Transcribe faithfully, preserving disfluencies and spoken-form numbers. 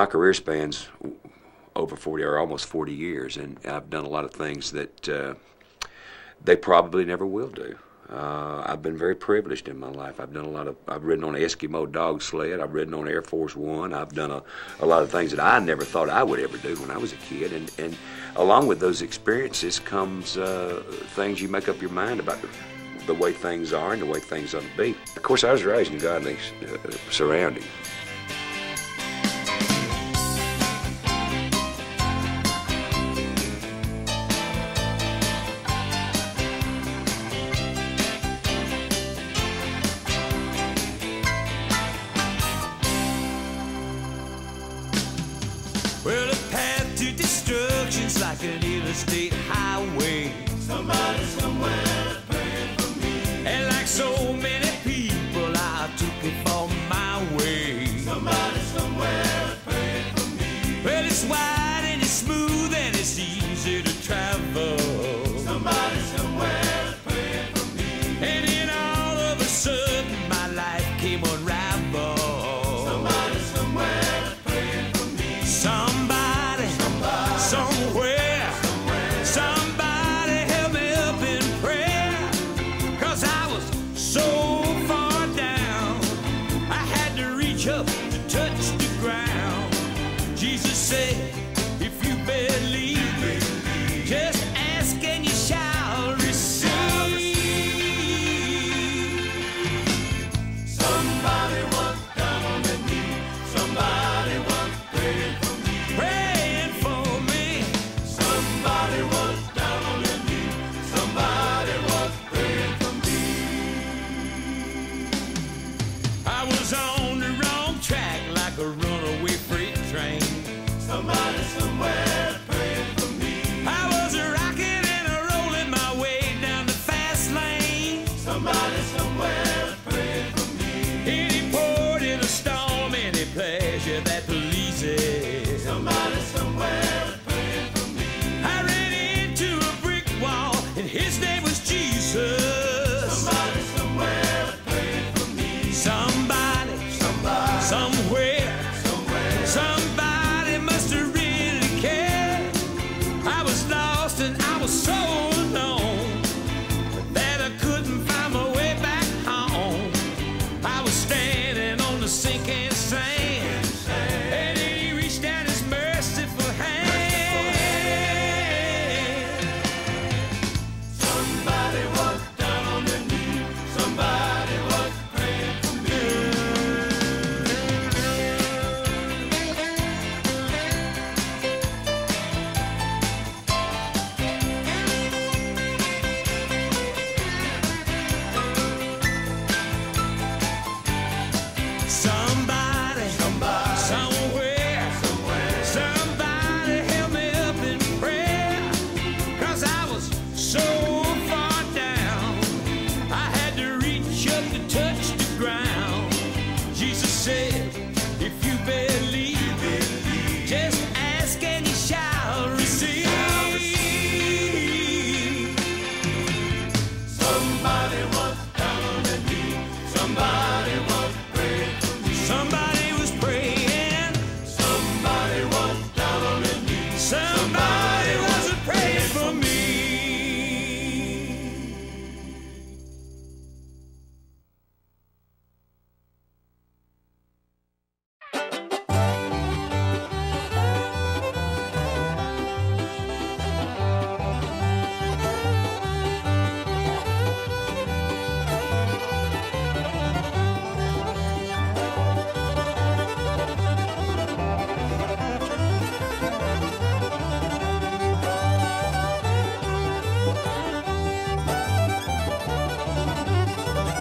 my career spans over forty or almost forty years, and I've done a lot of things that uh, they probably never will do. Uh, I've been very privileged in my life. I've done a lot of, I've ridden on an Eskimo dog sled, I've ridden on Air Force One, I've done a, a lot of things that I never thought I would ever do when I was a kid. And, and along with those experiences comes uh, things you make up your mind about the way things are and the way things ought to be. Of course, I was raised in a godly uh, surrounding. Well, a path to destruction's like an interstate highway. Somebody somewhere is praying for me. And like so many people, I took it for my way. Somebody somewhere is praying for me. Well, it's wide and it's smooth and it's easy to travel. Somebody somewhere is praying for me. And then all of a sudden, my life came unraveled. Somebody somewhere is praying for me. Some Somewhere, somebody help me up in prayer, 'cause I was so far down, I had to reach up to touch the ground. Jesus said, if you believe me, just ask and you shall receive. Somebody was down on their knee, somebody was praying for me. Pray a runaway freight train. Somebody somewhere praying for me. I was a rocking and a rolling my way down the fast lane. Somebody somewhere praying for me. And he poured in a storm, any pleasure that pleases.